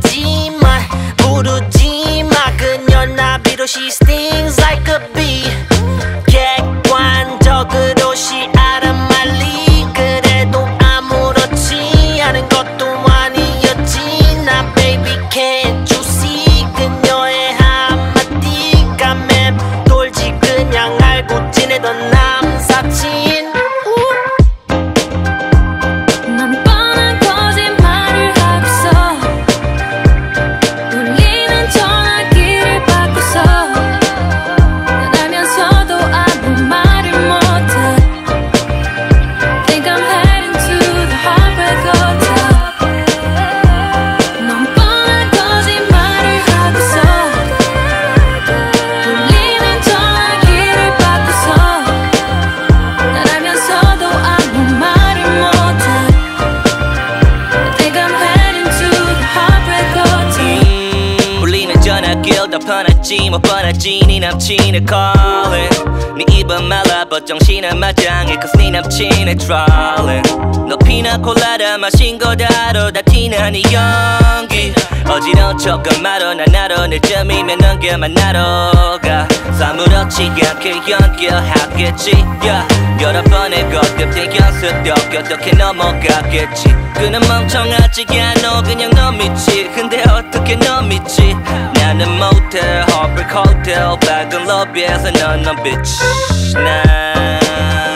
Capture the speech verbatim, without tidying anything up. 부르지마 부르지마 그녀 나 비로 she stings like a bee 객관적으로 시아라 말리 그래도 아무렇지 않은 것도 아니었지 나 baby can't you see 그녀의 한마디가 맴돌지 그냥 알고 지내던 남사친 못 뻔하지 네 남친을 calling 네 입은 말라봐 정신은 마장해 cause 네 남친을 trolling 너 피나콜라다 마신 거다 알아 다 티나 네 연기 어지러운 척은 말어 난 알아 늦잠이면 넘겨 만나러 가 사무렇지 않게 연결하겠지 yeah. 여러 번의 거듭된 연습도 어떻게 넘어가겠지 그는 멍청하지가 않아 그냥 너 믿지 근데 어떻게 너 믿지 나는 못해 heartbreak hotel 밝은 러비에서 넌 넌 bitch 난